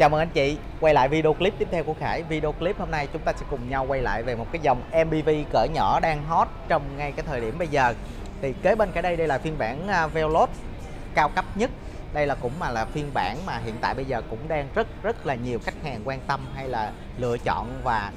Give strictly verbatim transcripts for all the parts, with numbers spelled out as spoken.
Chào mừng anh chị quay lại video clip tiếp theo của Khải. Video clip hôm nay chúng ta sẽ cùng nhau quay lại về một cái dòng em pê vê cỡ nhỏ đang hot trong ngay cái thời điểm bây giờ. Thì kế bên cái đây đây là phiên bản Veloz cao cấp nhất. Đây là cũng mà là phiên bản mà hiện tại bây giờ cũng đang rất rất là nhiều khách hàng quan tâm hay là lựa chọn và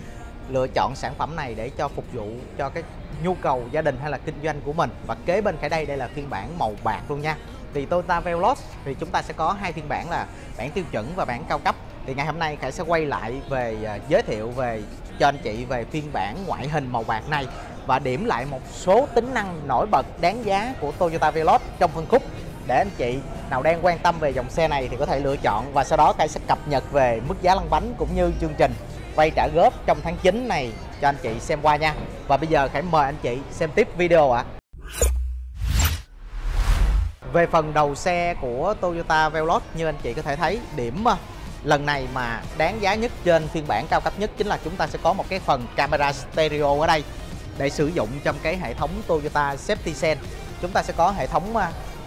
lựa chọn sản phẩm này để cho phục vụ cho cái nhu cầu gia đình hay là kinh doanh của mình. Và kế bên cái đây đây là phiên bản màu bạc luôn nha. Thì Toyota Veloz thì chúng ta sẽ có hai phiên bản là bản tiêu chuẩn và bản cao cấp. Thì ngày hôm nay Khải sẽ quay lại về giới thiệu về cho anh chị về phiên bản ngoại hình màu bạc này và điểm lại một số tính năng nổi bật đáng giá của Toyota Veloz trong phân khúc, để anh chị nào đang quan tâm về dòng xe này thì có thể lựa chọn. Và sau đó Khải sẽ cập nhật về mức giá lăn bánh cũng như chương trình vay trả góp trong tháng chín này cho anh chị xem qua nha. Và bây giờ Khải mời anh chị xem tiếp video ạ. À. Về phần đầu xe của Toyota Veloz, như anh chị có thể thấy, điểm lần này mà đáng giá nhất trên phiên bản cao cấp nhất chính là chúng ta sẽ có một cái phần camera stereo ở đây để sử dụng trong cái hệ thống Toyota Safety Sense. Chúng ta sẽ có hệ thống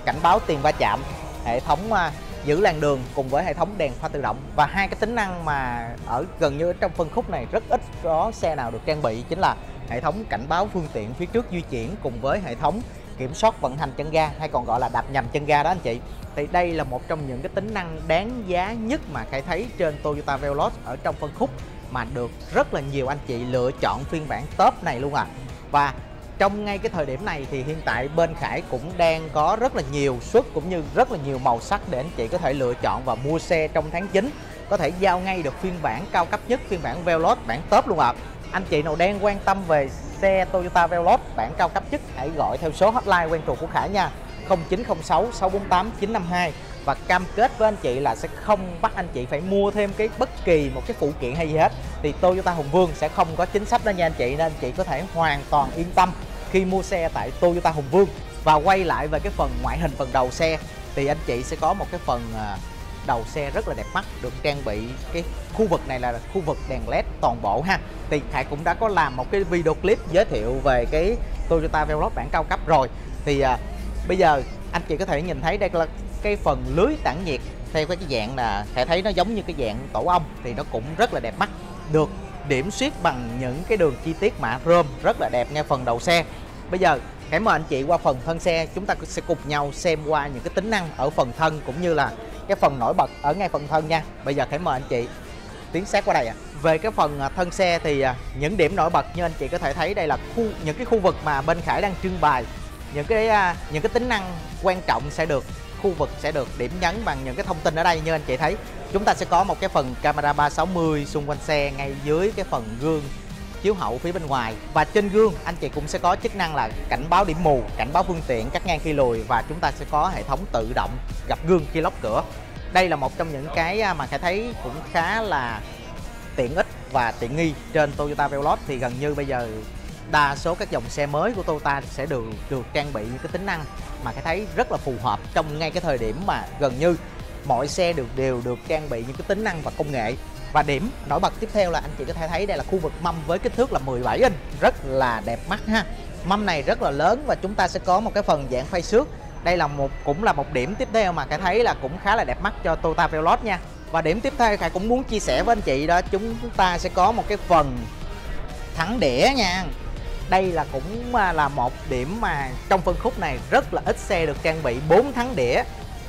cảnh báo tiền va chạm, hệ thống giữ làn đường cùng với hệ thống đèn pha tự động. Và hai cái tính năng mà ở gần như trong phân khúc này rất ít có xe nào được trang bị chính là hệ thống cảnh báo phương tiện phía trước di chuyển cùng với hệ thống kiểm soát vận hành chân ga, hay còn gọi là đạp nhầm chân ga đó anh chị. Thì đây là một trong những cái tính năng đáng giá nhất mà Khải thấy trên Toyota Veloz ở trong phân khúc mà được rất là nhiều anh chị lựa chọn phiên bản top này luôn ạ. À. Và trong ngay cái thời điểm này thì hiện tại bên Khải cũng đang có rất là nhiều suất cũng như rất là nhiều màu sắc để anh chị có thể lựa chọn và mua xe trong tháng chín, có thể giao ngay được phiên bản cao cấp nhất, phiên bản Veloz bản top luôn ạ. À. Anh chị nào đang quan tâm về xe Toyota Veloz bản cao cấp nhất hãy gọi theo số hotline quen thuộc của Khải nha, không chín không sáu sáu bốn tám chín năm hai, và cam kết với anh chị là sẽ không bắt anh chị phải mua thêm cái bất kỳ một cái phụ kiện hay gì hết. Thì Toyota Hùng Vương sẽ không có chính sách đó nha anh chị, nên anh chị có thể hoàn toàn yên tâm khi mua xe tại Toyota Hùng Vương. Và quay lại về cái phần ngoại hình phần đầu xe thì anh chị sẽ có một cái phần đầu xe rất là đẹp mắt, được trang bị cái khu vực này là khu vực đèn led toàn bộ ha. Thì Khải cũng đã có làm một cái video clip giới thiệu về cái Toyota Veloz bản cao cấp rồi. Thì à, bây giờ anh chị có thể nhìn thấy đây là cái phần lưới tản nhiệt theo cái dạng là Khải thấy nó giống như cái dạng tổ ong, thì nó cũng rất là đẹp mắt, được điểm xuyết bằng những cái đường chi tiết mạ rơm rất là đẹp ngay phần đầu xe. Bây giờ Khải mời anh chị qua phần thân xe, chúng ta sẽ cùng nhau xem qua những cái tính năng ở phần thân cũng như là cái phần nổi bật ở ngay phần thân nha. Bây giờ Khải mời anh chị tiến sát qua đây ạ. À. Về cái phần thân xe thì những điểm nổi bật như anh chị có thể thấy đây là khu, những cái khu vực mà bên Khải đang trưng bày những cái những cái tính năng quan trọng sẽ được khu vực sẽ được điểm nhấn bằng những cái thông tin ở đây. Như anh chị thấy, chúng ta sẽ có một cái phần camera ba sáu mươi xung quanh xe ngay dưới cái phần gương chiếu hậu phía bên ngoài, và trên gương anh chị cũng sẽ có chức năng là cảnh báo điểm mù, cảnh báo phương tiện cắt ngang khi lùi, và chúng ta sẽ có hệ thống tự động gập gương khi lóc cửa. Đây là một trong những cái mà Khải thấy cũng khá là tiện ích và tiện nghi trên Toyota Veloz. Thì gần như bây giờ đa số các dòng xe mới của Toyota sẽ được được trang bị những cái tính năng mà Khải thấy rất là phù hợp trong ngay cái thời điểm mà gần như mọi xe đều đều được trang bị những cái tính năng và công nghệ. Và điểm nổi bật tiếp theo là anh chị có thể thấy đây là khu vực mâm với kích thước là mười bảy inch, rất là đẹp mắt ha. Mâm này rất là lớn và chúng ta sẽ có một cái phần dạng phay xước. Đây là một cũng là một điểm tiếp theo mà Khải thấy là cũng khá là đẹp mắt cho Toyota Veloz nha. Và điểm tiếp theo Khải cũng muốn chia sẻ với anh chị đó, chúng ta sẽ có một cái phần thẳng đĩa nha. Đây là cũng là một điểm mà trong phân khúc này rất là ít xe được trang bị bốn thắng đĩa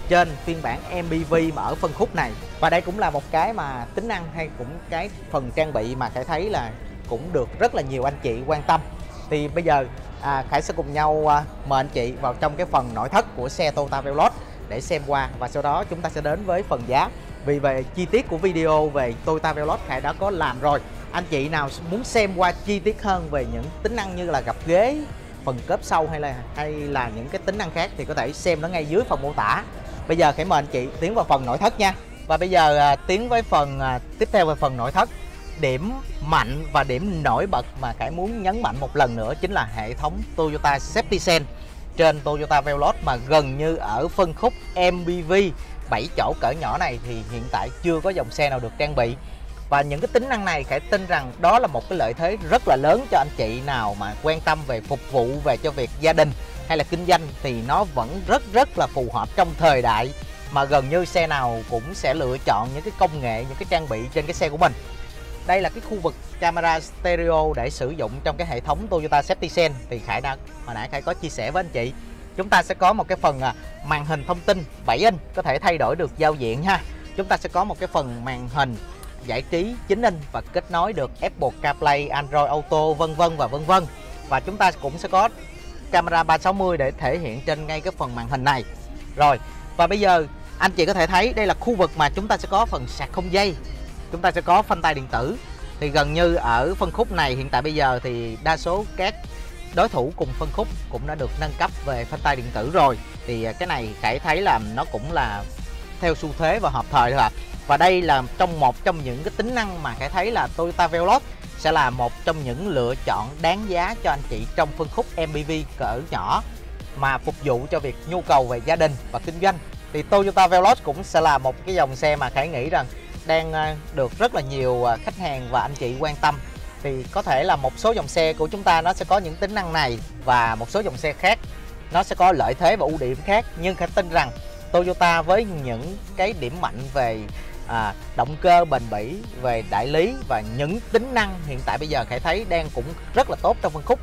trên phiên bản em pê vê mà ở phân khúc này. Và đây cũng là một cái mà tính năng hay cũng cái phần trang bị mà Khải thấy là cũng được rất là nhiều anh chị quan tâm. Thì bây giờ à, Khải sẽ cùng nhau à, mời anh chị vào trong cái phần nội thất của xe Toyota Veloz để xem qua, và sau đó chúng ta sẽ đến với phần giá. Vì về chi tiết của video về Toyota Veloz Khải đã có làm rồi. Anh chị nào muốn xem qua chi tiết hơn về những tính năng như là gập ghế, phần cốp sau hay là hay là những cái tính năng khác thì có thể xem nó ngay dưới phần mô tả. Bây giờ Khải mời anh chị tiến vào phần nội thất nha. Và bây giờ à, tiến với phần à, tiếp theo về phần nội thất. Điểm mạnh và điểm nổi bật mà Khải muốn nhấn mạnh một lần nữa chính là hệ thống Toyota Safety Sense trên Toyota Veloz mà gần như ở phân khúc em pê vê bảy chỗ cỡ nhỏ này thì hiện tại chưa có dòng xe nào được trang bị. Và những cái tính năng này Khải tin rằng đó là một cái lợi thế rất là lớn cho anh chị nào mà quan tâm về phục vụ về cho việc gia đình hay là kinh doanh, thì nó vẫn rất rất là phù hợp trong thời đại mà gần như xe nào cũng sẽ lựa chọn những cái công nghệ, những cái trang bị trên cái xe của mình. Đây là cái khu vực camera stereo để sử dụng trong cái hệ thống Toyota Safety Sense. Thì Khải đã hồi nãy Khải có chia sẻ với anh chị, chúng ta sẽ có một cái phần màn hình thông tin bảy inch có thể thay đổi được giao diện ha. Chúng ta sẽ có một cái phần màn hình giải trí chín inch và kết nối được Apple CarPlay, Android Auto vân vân và vân vân. Và chúng ta cũng sẽ có camera ba sáu mươi để thể hiện trên ngay cái phần màn hình này. Rồi, và bây giờ anh chị có thể thấy đây là khu vực mà chúng ta sẽ có phần sạc không dây, chúng ta sẽ có phanh tay điện tử. Thì gần như ở phân khúc này hiện tại bây giờ thì đa số các đối thủ cùng phân khúc cũng đã được nâng cấp về phanh tay điện tử rồi. Thì cái này Khải thấy là nó cũng là theo xu thế và hợp thời thôi ạ. Và đây là trong một trong những cái tính năng mà Khải thấy là Toyota Veloz sẽ là một trong những lựa chọn đáng giá cho anh chị trong phân khúc em pê vê cỡ nhỏ mà phục vụ cho việc nhu cầu về gia đình và kinh doanh. Thì Toyota Veloz cũng sẽ là một cái dòng xe mà Khải nghĩ rằng đang được rất là nhiều khách hàng và anh chị quan tâm. Thì có thể là một số dòng xe của chúng ta nó sẽ có những tính năng này, và một số dòng xe khác nó sẽ có lợi thế và ưu điểm khác. Nhưng Khải tin rằng Toyota với những cái điểm mạnh về à, động cơ bền bỉ, về đại lý và những tính năng hiện tại bây giờ Khải thấy đang cũng rất là tốt trong phân khúc.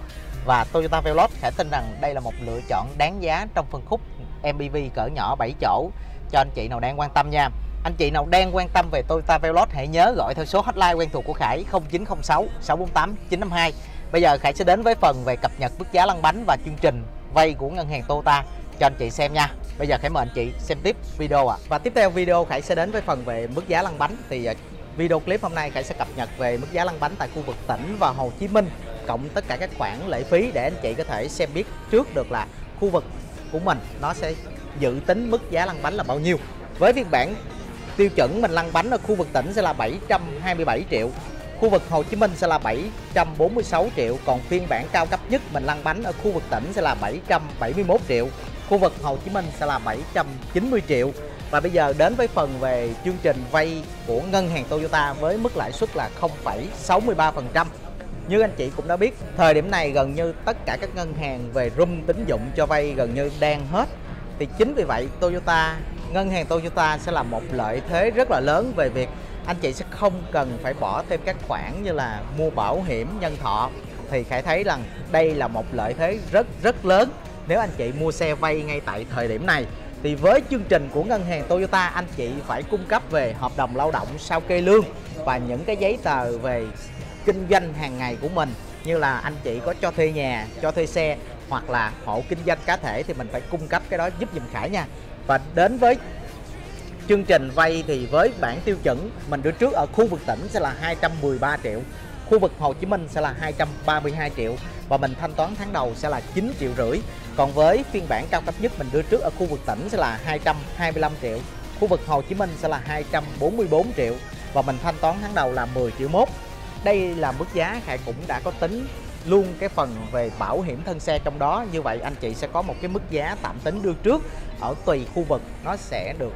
Và Toyota Veloz Khải tin rằng đây là một lựa chọn đáng giá trong phân khúc em pê vê cỡ nhỏ bảy chỗ cho anh chị nào đang quan tâm nha. Anh chị nào đang quan tâm về Toyota Veloz hãy nhớ gọi theo số hotline quen thuộc của Khải không chín không sáu sáu bốn tám chín năm hai. Bây giờ Khải sẽ đến với phần về cập nhật mức giá lăn bánh và chương trình vay của ngân hàng Toyota cho anh chị xem nha. Bây giờ Khải mời anh chị xem tiếp video ạ. À. Và tiếp theo video Khải sẽ đến với phần về mức giá lăn bánh. Thì video clip hôm nay Khải sẽ cập nhật về mức giá lăn bánh tại khu vực tỉnh và Hồ Chí Minh, cộng tất cả các khoản lệ phí để anh chị có thể xem biết trước được là khu vực của mình nó sẽ dự tính mức giá lăn bánh là bao nhiêu. Với phiên bản tiêu chuẩn mình lăn bánh ở khu vực tỉnh sẽ là bảy trăm hai mươi bảy triệu, khu vực Hồ Chí Minh sẽ là bảy trăm bốn mươi sáu triệu, còn phiên bản cao cấp nhất mình lăn bánh ở khu vực tỉnh sẽ là bảy trăm bảy mươi mốt triệu, khu vực Hồ Chí Minh sẽ là bảy trăm chín mươi triệu. Và bây giờ đến với phần về chương trình vay của ngân hàng Toyota với mức lãi suất là không phẩy sáu mươi ba phần trăm. Như anh chị cũng đã biết, thời điểm này gần như tất cả các ngân hàng về room tín dụng cho vay gần như đang hết. Thì chính vì vậy Toyota, ngân hàng Toyota sẽ là một lợi thế rất là lớn về việc anh chị sẽ không cần phải bỏ thêm các khoản như là mua bảo hiểm nhân thọ. Thì Khải thấy rằng đây là một lợi thế rất rất lớn nếu anh chị mua xe vay ngay tại thời điểm này. Thì với chương trình của ngân hàng Toyota, anh chị phải cung cấp về hợp đồng lao động sau kê lương và những cái giấy tờ về kinh doanh hàng ngày của mình, như là anh chị có cho thuê nhà, cho thuê xe hoặc là hộ kinh doanh cá thể thì mình phải cung cấp cái đó giúp giùm Khải nha. Và đến với chương trình vay thì với bản tiêu chuẩn mình đưa trước ở khu vực tỉnh sẽ là hai trăm mười ba triệu, khu vực Hồ Chí Minh sẽ là hai trăm ba mươi hai triệu và mình thanh toán tháng đầu sẽ là chín triệu rưỡi. Còn với phiên bản cao cấp nhất mình đưa trước ở khu vực tỉnh sẽ là hai trăm hai mươi lăm triệu, khu vực Hồ Chí Minh sẽ là hai trăm bốn mươi bốn triệu và mình thanh toán tháng đầu là mười triệu mốt. Đây là mức giá Khải cũng đã có tính luôn cái phần về bảo hiểm thân xe trong đó. Như vậy anh chị sẽ có một cái mức giá tạm tính đưa trước ở tùy khu vực, nó sẽ được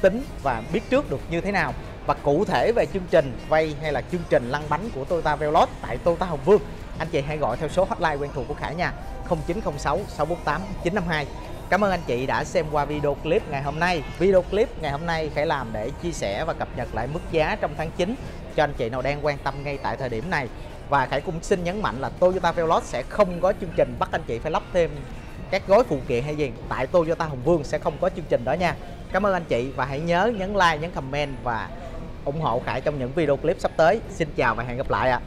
tính và biết trước được như thế nào. Và cụ thể về chương trình vay hay là chương trình lăn bánh của Toyota Veloz tại Toyota Hùng Vương, anh chị hãy gọi theo số hotline quen thuộc của Khải nha, không chín không sáu sáu bốn tám chín năm hai. Cảm ơn anh chị đã xem qua video clip ngày hôm nay. Video clip ngày hôm nay Khải làm để chia sẻ và cập nhật lại mức giá trong tháng chín cho anh chị nào đang quan tâm ngay tại thời điểm này. Và Khải cũng xin nhấn mạnh là Toyota Veloz sẽ không có chương trình bắt anh chị phải lắp thêm các gói phụ kiện hay gì. Tại Toyota Hùng Vương sẽ không có chương trình đó nha. Cảm ơn anh chị và hãy nhớ nhấn like, nhấn comment và ủng hộ Khải trong những video clip sắp tới. Xin chào và hẹn gặp lại ạ.